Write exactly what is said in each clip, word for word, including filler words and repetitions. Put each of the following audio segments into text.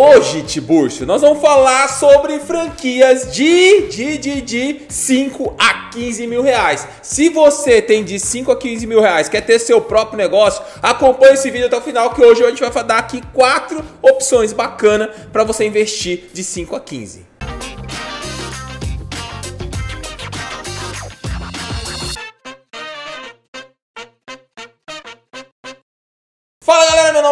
Hoje, Tibúrcio, nós vamos falar sobre franquias de, de, de, de cinco a quinze mil reais. Se você tem de cinco a quinze mil reais, quer ter seu próprio negócio, acompanhe esse vídeo até o final, que hoje a gente vai dar aqui quatro opções bacanas para você investir de cinco a quinze.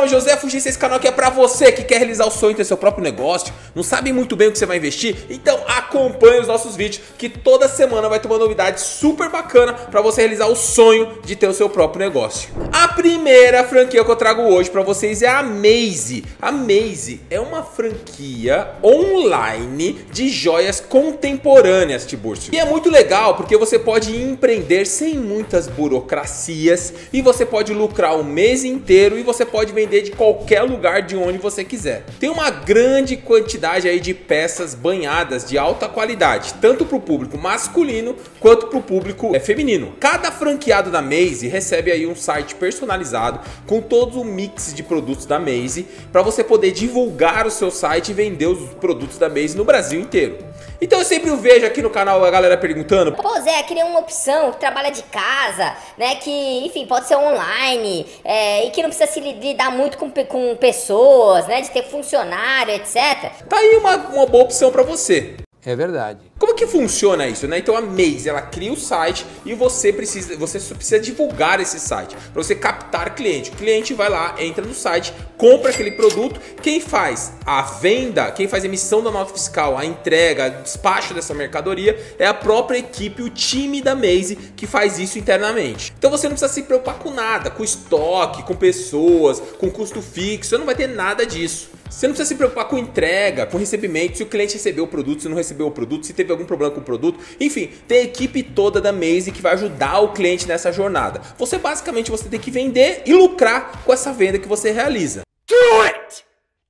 José Fugisse, esse canal aqui é pra você que quer realizar o sonho de ter seu próprio negócio, não sabe muito bem o que você vai investir, então acompanhe os nossos vídeos, que toda semana vai ter uma novidade super bacana pra você realizar o sonho de ter o seu próprio negócio. A primeira franquia que eu trago hoje pra vocês é a Maze. A Maze é uma franquia online de joias contemporâneas, Tibúrcio. E é muito legal porque você pode empreender sem muitas burocracias e você pode lucrar o mês inteiro e você pode vender de qualquer lugar, de onde você quiser. Tem uma grande quantidade aí de peças banhadas de alta qualidade, tanto para o público masculino quanto para o público é, feminino. Cada franqueado da Maze recebe aí um site personalizado com todo o mix de produtos da Maze para você poder divulgar o seu site e vender os produtos da Maze no Brasil inteiro. Então eu sempre vejo aqui no canal a galera perguntando: pô Zé, queria uma opção que trabalha de casa, né, que enfim, pode ser online é, e que não precisa se lidar muito com, com pessoas, né, de ter funcionário, etcétera. Tá aí uma, uma boa opção pra você. É verdade. Como que funciona isso, né? Então a Maze, ela cria o site e você precisa, você precisa divulgar esse site para você captar cliente. O cliente vai lá, entra no site, compra aquele produto. Quem faz a venda, quem faz a emissão da nota fiscal, a entrega, despacho dessa mercadoria é a própria equipe, o time da Maze que faz isso internamente. Então você não precisa se preocupar com nada, com estoque, com pessoas, com custo fixo. Você não vai ter nada disso. Você não precisa se preocupar com entrega, com recebimento, se o cliente recebeu o produto, se não recebeu o produto, se teve algum problema com o produto. Enfim, tem a equipe toda da Maze que vai ajudar o cliente nessa jornada. Você basicamente você tem que vender e lucrar com essa venda que você realiza. Do it!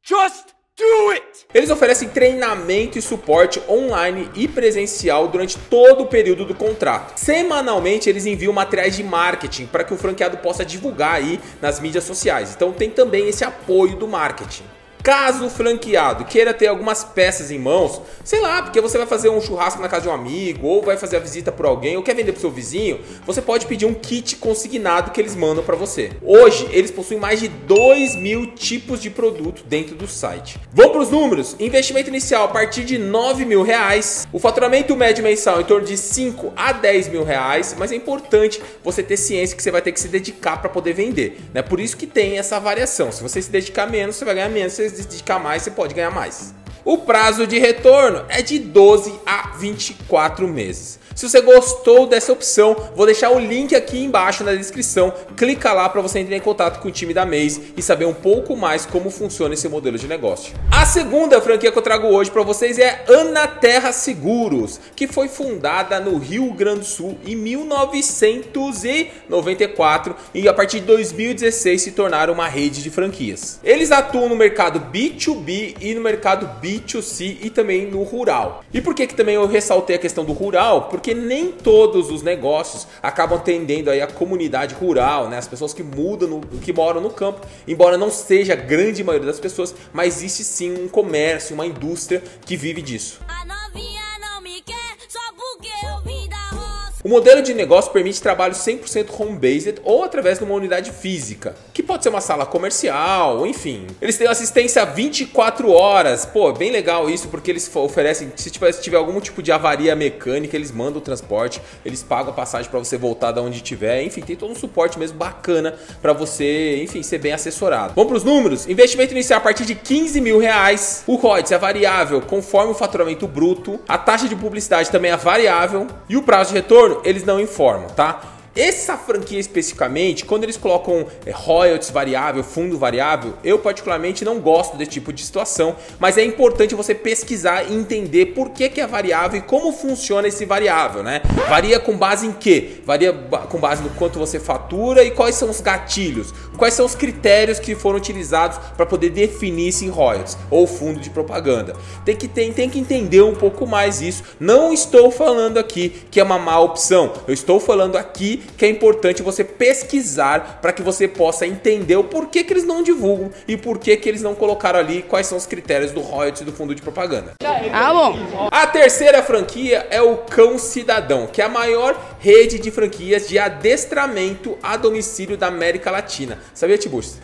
Just do it! Eles oferecem treinamento e suporte online e presencial durante todo o período do contrato. Semanalmente eles enviam materiais de marketing para que o franqueado possa divulgar aí nas mídias sociais. Então tem também esse apoio do marketing. Caso o franqueado queira ter algumas peças em mãos, sei lá, porque você vai fazer um churrasco na casa de um amigo, ou vai fazer a visita para alguém, ou quer vender para o seu vizinho, você pode pedir um kit consignado que eles mandam para você. Hoje, eles possuem mais de dois mil tipos de produto dentro do site. Vamos para os números? Investimento inicial a partir de nove mil reais, o faturamento médio mensal em torno de cinco a dez mil reais, mas é importante você ter ciência que você vai ter que se dedicar para poder vender, né? Por isso que tem essa variação. Se você se dedicar menos, você vai ganhar menos. Se se dedicar mais, você pode ganhar mais. O prazo de retorno é de doze a vinte e quatro meses. Se você gostou dessa opção, vou deixar o link aqui embaixo na descrição. Clica lá para você entrar em contato com o time da Maze e saber um pouco mais como funciona esse modelo de negócio. A segunda franquia que eu trago hoje para vocês é Ana Terra Seguros, que foi fundada no Rio Grande do Sul em mil novecentos e noventa e quatro e a partir de dois mil e dezesseis se tornaram uma rede de franquias. Eles atuam no mercado B dois B e no mercado B dois C B dois C e também no rural. E por que que também eu ressaltei a questão do rural? Porque nem todos os negócios acabam atendendo aí a comunidade rural, né? As pessoas que mudam, no, que moram no campo, embora não seja a grande maioria das pessoas, mas existe sim um comércio, uma indústria que vive disso. A novinha não me quer só porque eu vim da roça. O modelo de negócio permite trabalho cem por cento home-based ou através de uma unidade física, que pode ser uma sala comercial, enfim. Eles têm assistência vinte e quatro horas. Pô, bem legal isso, porque eles oferecem, se tiver, se tiver algum tipo de avaria mecânica, eles mandam o transporte, eles pagam a passagem para você voltar da onde tiver. Enfim, tem todo um suporte mesmo bacana para você, enfim, ser bem assessorado. Vamos para os números? Investimento inicial a partir de quinze mil reais. O R O I é variável conforme o faturamento bruto. A taxa de publicidade também é variável. E o prazo de retorno eles não informam, tá? Essa franquia especificamente, quando eles colocam é, royalties variável, fundo variável, eu particularmente não gosto desse tipo de situação, mas é importante você pesquisar e entender por que que é variável e como funciona esse variável, né? Varia com base em quê? Varia com base no quanto você fatura e quais são os gatilhos. Quais são os critérios que foram utilizados para poder definir esse royalties ou fundo de propaganda? Tem que, tem, tem que entender um pouco mais isso. Não estou falando aqui que é uma má opção. Eu estou falando aqui que é importante você pesquisar para que você possa entender o porquê que eles não divulgam e porquê que eles não colocaram ali quais são os critérios do royalties do fundo de propaganda. Ah, bom. A terceira franquia é o Cão Cidadão, que é a maior rede de franquias de adestramento a domicílio da América Latina. Sabia, Tiburcio?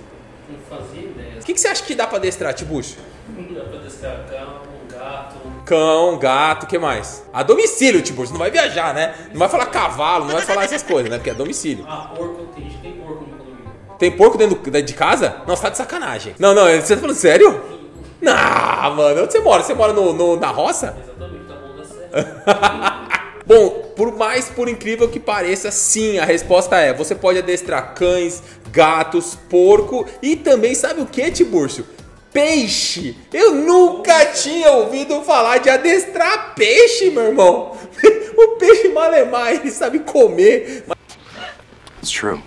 Não fazia ideia. O que, que você acha que dá pra adestrar, Tiburcio? Dá pra adestrar cão, gato... Cão, gato, o que mais? A domicílio, Tiburcio. Não vai viajar, né? Não vai falar cavalo, não vai falar essas coisas, né? Porque é domicílio. Ah, porco tem. Tem porco no condomínio. Tem porco dentro de casa? Não, você tá de sacanagem. Não, não, você tá falando sério? Não, mano. Onde você mora? Você mora no, no, na roça? Exatamente, tá bom da serra. Bom, por mais por incrível que pareça, sim, a resposta é: você pode adestrar cães, gatos, porco e também, sabe o que, Tiburcio? Peixe! Eu nunca tinha ouvido falar de adestrar peixe, meu irmão! O peixe malemar, ele sabe comer. It's true.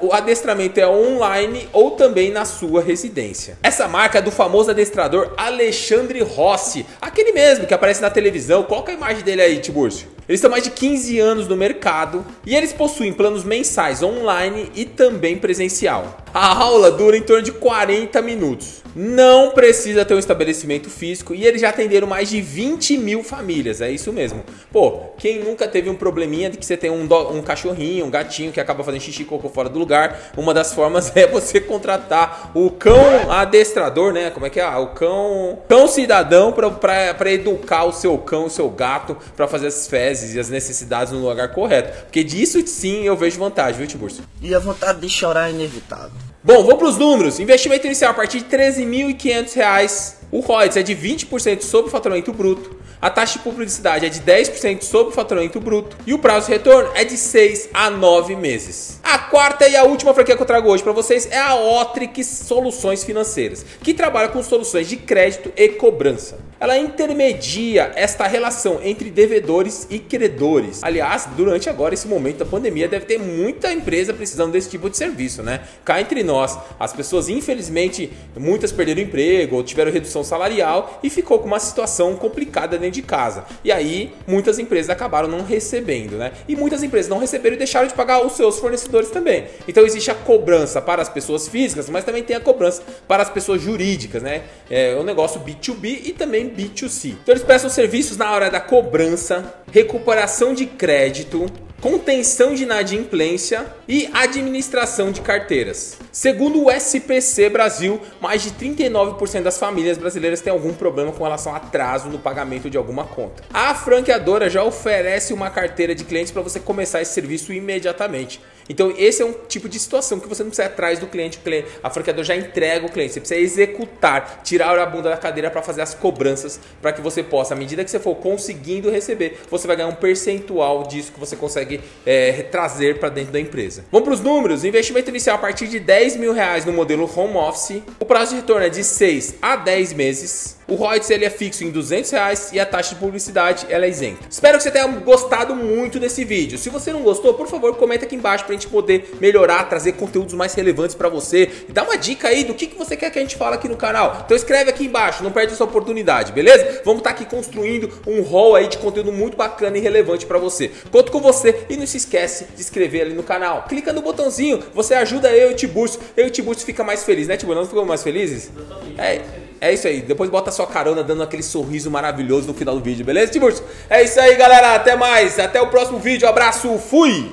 O adestramento é online ou também na sua residência. Essa marca é do famoso adestrador Alexandre Rossi, aquele mesmo que aparece na televisão. Coloca a imagem dele aí, Tiburcio. Eles estão há mais de quinze anos no mercado e eles possuem planos mensais online e também presencial. A aula dura em torno de quarenta minutos. Não precisa ter um estabelecimento físico e eles já atenderam mais de vinte mil famílias, é isso mesmo. Pô, quem nunca teve um probleminha de que você tem um, do, um cachorrinho, um gatinho que acaba fazendo xixi e cocô fora do lugar? Uma das formas é você contratar o cão adestrador, né? Como é que é? O cão, cão cidadão para educar o seu cão, o seu gato, para fazer as fezes e as necessidades no lugar correto. Porque disso sim eu vejo vantagem, viu, Tiburcio? E a vontade de chorar é inevitável. Bom, vamos para os números. Investimento inicial a partir de treze mil e quinhentos reais. O royalties é de vinte por cento sobre o faturamento bruto. A taxa de publicidade é de dez por cento sobre o faturamento bruto. E o prazo de retorno é de seis a nove meses. A quarta e a última franquia que eu trago hoje para vocês é a Otric Soluções Financeiras, que trabalha com soluções de crédito e cobrança. Ela intermedia esta relação entre devedores e credores. Aliás, durante agora esse momento da pandemia, deve ter muita empresa precisando desse tipo de serviço, né? Cá entre nós, as pessoas, infelizmente, muitas perderam emprego ou tiveram redução salarial e ficou com uma situação complicada dentro de casa. E aí, muitas empresas acabaram não recebendo, né? E muitas empresas não receberam e deixaram de pagar os seus fornecedores também. Então, existe a cobrança para as pessoas físicas, mas também tem a cobrança para as pessoas jurídicas, né? É um negócio B dois B e também B dois C. Então eles prestam serviços na hora da cobrança, recuperação de crédito, contenção de inadimplência e administração de carteiras. Segundo o S P C Brasil, mais de trinta e nove por cento das famílias brasileiras têm algum problema com relação a atraso no pagamento de alguma conta. A franqueadora já oferece uma carteira de clientes para você começar esse serviço imediatamente. Então esse é um tipo de situação que você não precisa ir atrás do cliente, a franqueadora já entrega o cliente, você precisa executar, tirar a bunda da cadeira para fazer as cobranças, para que você possa, à medida que você for conseguindo receber, você vai ganhar um percentual disso que você consegue É, trazer para dentro da empresa. Vamos para os números. Investimento inicial a partir de dez mil reais no modelo home office. O prazo de retorno é de seis a dez meses. O royalties ele é fixo em duzentos reais e a taxa de publicidade ela é isenta. Espero que você tenha gostado muito desse vídeo. Se você não gostou, por favor, comenta aqui embaixo para a gente poder melhorar, trazer conteúdos mais relevantes para você. E dá uma dica aí do que, que você quer que a gente fale aqui no canal. Então escreve aqui embaixo, não perde essa oportunidade, beleza? Vamos estar tá aqui construindo um haul aí de conteúdo muito bacana e relevante para você. Conto com você. E não se esquece de se inscrever ali no canal. Clica no botãozinho, você ajuda eu e o Tiburcio. Eu e o Tiburcio fica mais feliz, né, Tiburcio? Nós ficamos mais felizes? É, é isso aí. Depois bota a sua carona dando aquele sorriso maravilhoso no final do vídeo, beleza, Tiburcio? É isso aí, galera. Até mais. Até o próximo vídeo. Abraço. Fui!